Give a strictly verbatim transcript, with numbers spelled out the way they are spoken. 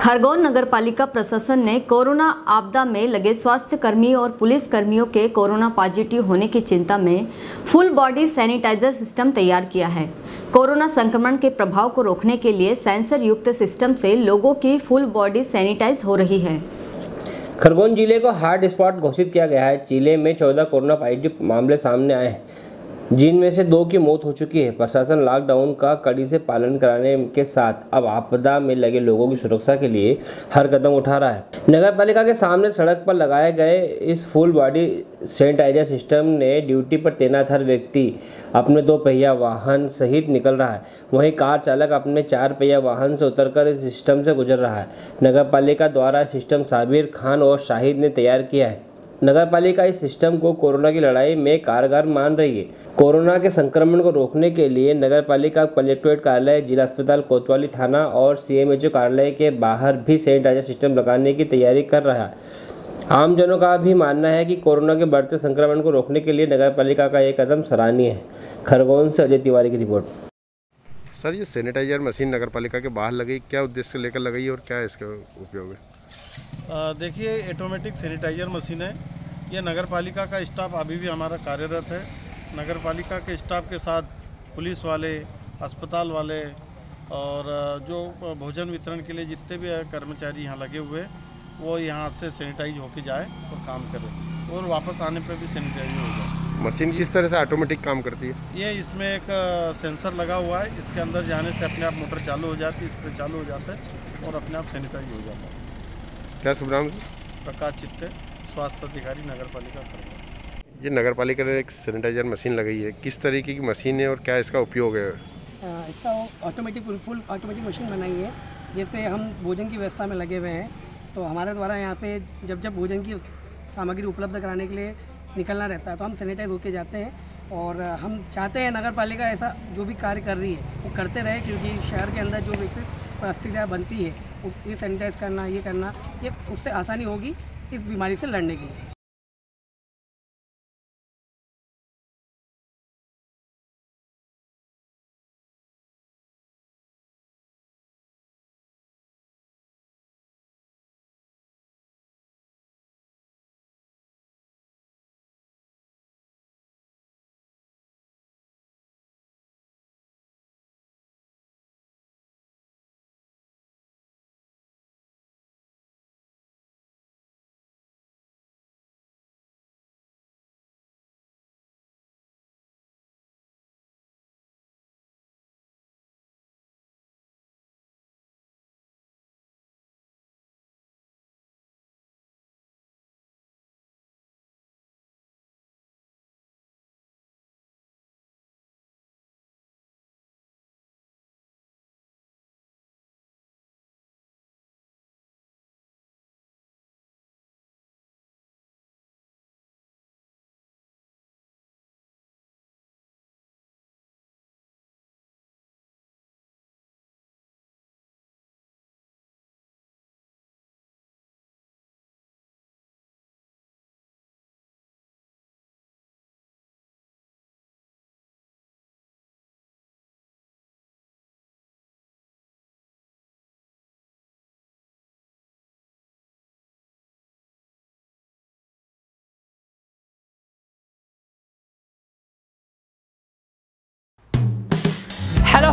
खरगोन नगर पालिका प्रशासन ने कोरोना आपदा में लगे स्वास्थ्य कर्मी और पुलिस कर्मियों के कोरोना पॉजिटिव होने की चिंता में फुल बॉडी सैनिटाइजर सिस्टम तैयार किया है। कोरोना संक्रमण के प्रभाव को रोकने के लिए सेंसर युक्त सिस्टम से लोगों की फुल बॉडी सैनिटाइज हो रही है। खरगोन जिले को हॉट स्पॉट घोषित किया गया है। जिले में चौदह कोरोना पॉजिटिव मामले सामने आए हैं, जिनमें से दो की मौत हो चुकी है। प्रशासन लॉकडाउन का कड़ी से पालन कराने के साथ अब आपदा में लगे लोगों की सुरक्षा के लिए हर कदम उठा रहा है। नगर पालिका के सामने सड़क पर लगाए गए इस फुल बॉडी सैनिटाइजर सिस्टम ने ड्यूटी पर तैनात हर व्यक्ति अपने दो पहिया वाहन सहित निकल रहा है। वहीं कार चालक अपने चार पहिया वाहन से उतरकर इस सिस्टम से गुजर रहा है। नगर पालिका द्वारा सिस्टम साबिर खान और शाहिद ने तैयार किया है। नगर पालिका इस सिस्टम को कोरोना की लड़ाई में कारगर मान रही है। कोरोना के संक्रमण को रोकने के लिए नगर पालिका कलेक्ट्रेट कार्यालय, जिला अस्पताल, कोतवाली थाना और सीएमएचओ कार्यालय के बाहर भी सैनिटाइजर सिस्टम लगाने की तैयारी कर रहा है। आमजनों का भी मानना है कि कोरोना के बढ़ते संक्रमण को रोकने के लिए नगर पालिका का यह कदम सराहनीय है। खरगोन से अजय तिवारी की रिपोर्ट। सर, ये सैनिटाइजर मशीन नगर पालिका के बाहर लगी, क्या उद्देश्य लेकर लगाई और क्या इसका उपयोग है? देखिए, ऑटोमेटिक सैनिटाइजर मशीन है। ये नगर पालिका का स्टाफ अभी भी हमारा कार्यरत है। नगर पालिका के स्टाफ के साथ पुलिस वाले, अस्पताल वाले और जो भोजन वितरण के लिए जितने भी कर्मचारी यहाँ लगे हुए हैं, वो यहाँ से सैनिटाइज होके जाए और काम करें और वापस आने पर भी सैनिटाइज हो जाए। मशीन किस तरह से ऑटोमेटिक काम करती है? ये इसमें एक सेंसर लगा हुआ है। इसके अंदर जाने से अपने आप मोटर चालू हो जाती है, इस पर चालू हो जाता है और अपने आप सैनिटाइज हो जाता है। क्या शुभ नाम? प्रकाश चित्ते, स्वास्थ्य अधिकारी नगर पालिका खरगोन। ये नगर पालिका ने एक सैनिटाइजर मशीन लगाई है, किस तरीके की मशीन है और क्या इसका उपयोग है? आ, इसका ऑटोमेटिक फुल ऑटोमेटिक मशीन बनाई है। जैसे हम भोजन की व्यवस्था में लगे हुए हैं, तो हमारे द्वारा यहाँ पे जब जब भोजन की सामग्री उपलब्ध कराने के लिए निकलना रहता है तो हम सैनिटाइज होकर जाते हैं। और हम चाहते हैं नगर पालिका ऐसा जो भी कार्य कर रही है वो करते रहे, क्योंकि शहर के अंदर जो एक प्लास्टिक बनती है ये सैनिटाइज करना, ये करना, ये उससे आसानी होगी इस बीमारी से लड़ने के लिए। हेलो